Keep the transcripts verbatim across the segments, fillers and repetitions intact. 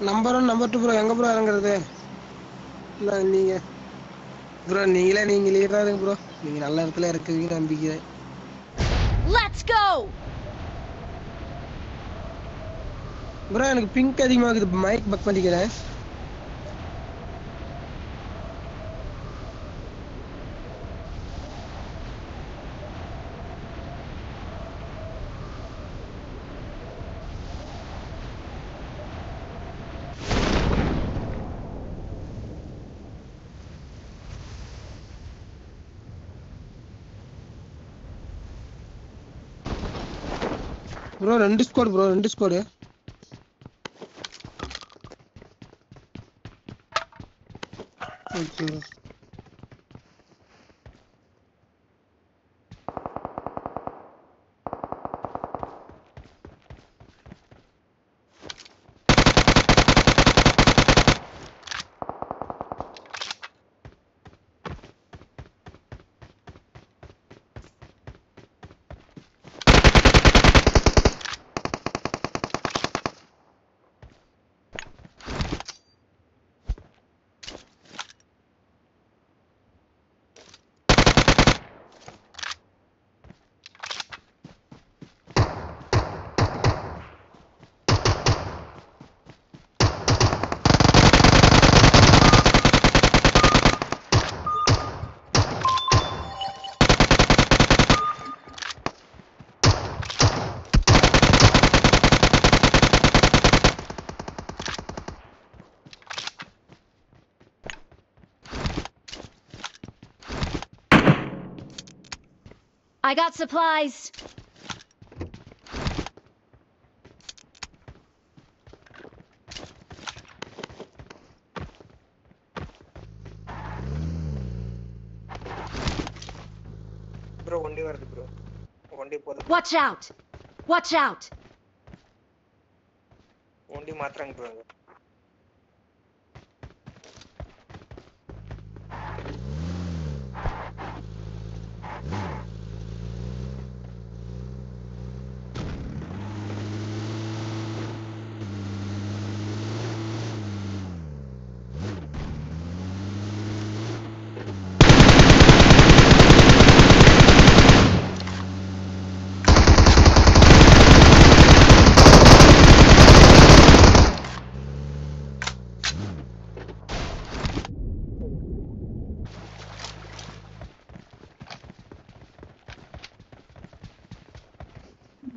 Number one, number two, bro. Enga bro arangirade? Illa neenga bro, neengala neengala irradhu bro. Neenga nalla edathila irukuveenga nambikiren. Let's go. Bro, enakku pink adhigama irukku. Mic back pannikiren. Bro, run Discord, bro, run Discord. Yeah. Okay. I got supplies. Bro, one day bro. One day bro. Watch out! Watch out! One day matrang bro.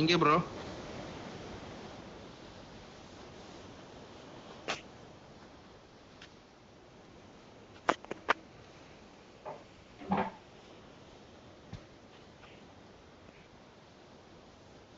Inge bro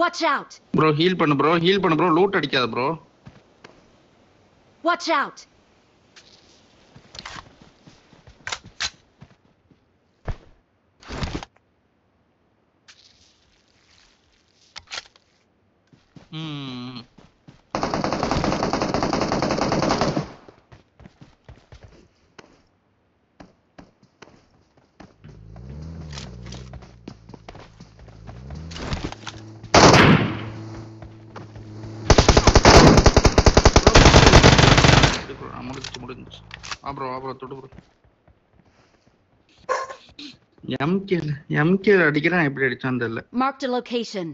watch out bro heal pannu bro heal pannu bro loot adikada bro watch out Hmm. Abro, abro, todu bro. M K, M K adikira na ipdi adichandalla. Marked a location.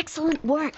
Excellent work.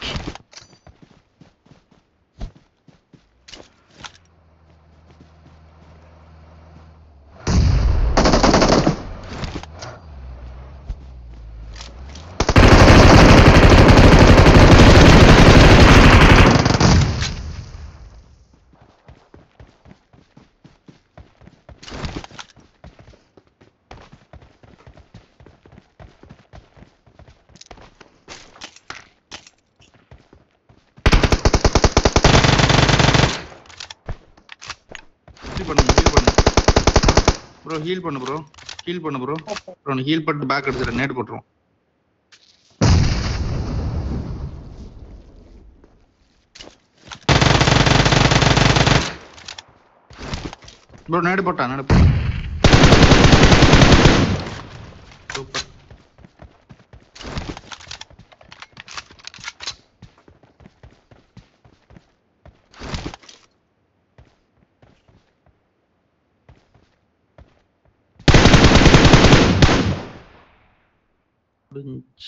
Bro, heal பண்ணு bro. Heal பண்ணு bro. Bro, heal பண்ணிட்டு back எடுத்துற net போடுறோம். bro, net போட்டா, net போடு. Super. Bench.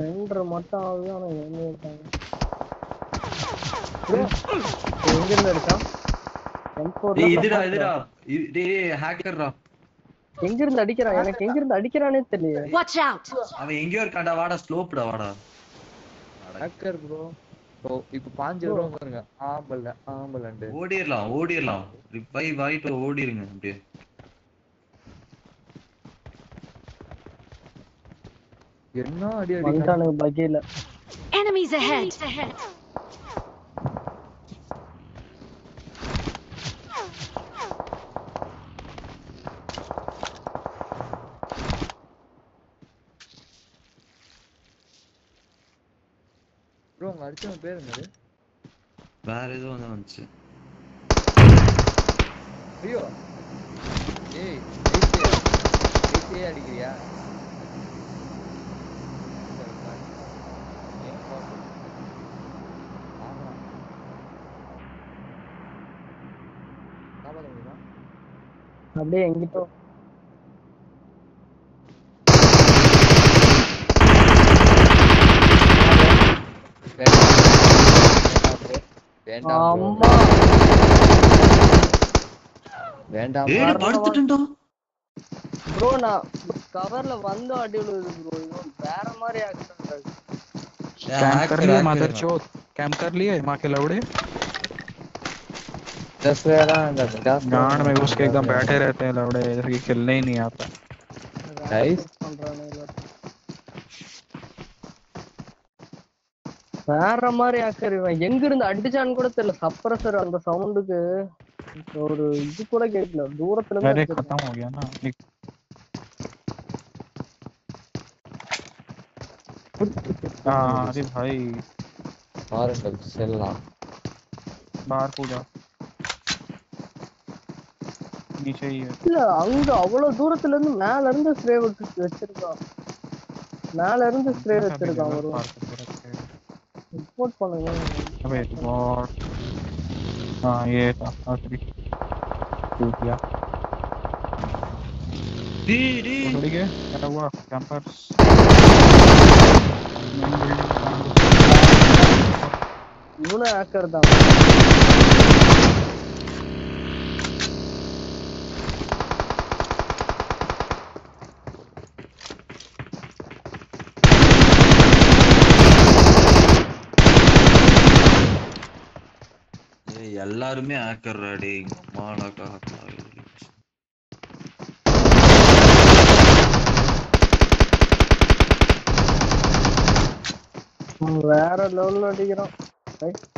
Render matta avanga ana enna irukanga enga irundha iruka M four idira idira dei hacker ra enga irundha adikira enak enga irundha adikraane theriyala watch out ava enga irukanda vaada slope da vaada hacker bro so ipo paanju varum varunga aambala aambalande odirala odirala revive aayittu odirunga apdi enna adi adi vandana bagila enemies ahead ahead bro unga adicha peru enadu bare edo vandha vanchu ayyo hey hey adikriya அப்படியே எங்கிட்டோ வேண்டாம் அம்மா வேண்டாம் ஏய் படுத்துட்டேன்டா bro நான் கவர்ல வந்து அடிவுது bro இது வேற மாதிரி ஆக்சன் ஆகுது कैंप कर लिए माधर चोट कैंप कर लिए माँ के लवड़े दस दस गांड में उसके एकदम बैठे रहते हैं लवड़े जैसे कि खेलने ही नहीं आता नाइस यार हमारे आकर ये यंगर इंद अड़िचान कोड तेरे सप्पर सर अंदर साउंड के और ये कोड़ा गेट लो दूर तेरे में अरे खत्म हो गया ना हाँ अरे भाई बाहर चल चलना बाहर पूजा नीचे ही है ना अंग अवलो दूर तले में मैं लर्न द स्ट्रेव रचर का मैं लर्न द स्ट्रेव रचर का वो रिपोर्ट पढ़ना अबे रिपोर्ट हाँ ये था आखिरी पूजा डी डी ठीक है क्या हुआ कैंपर्स यूं ना करता हूँ ये याल्लार में आकर रड़ी माला का வேற லெவல்ல அடிக்குறோம் ரைட்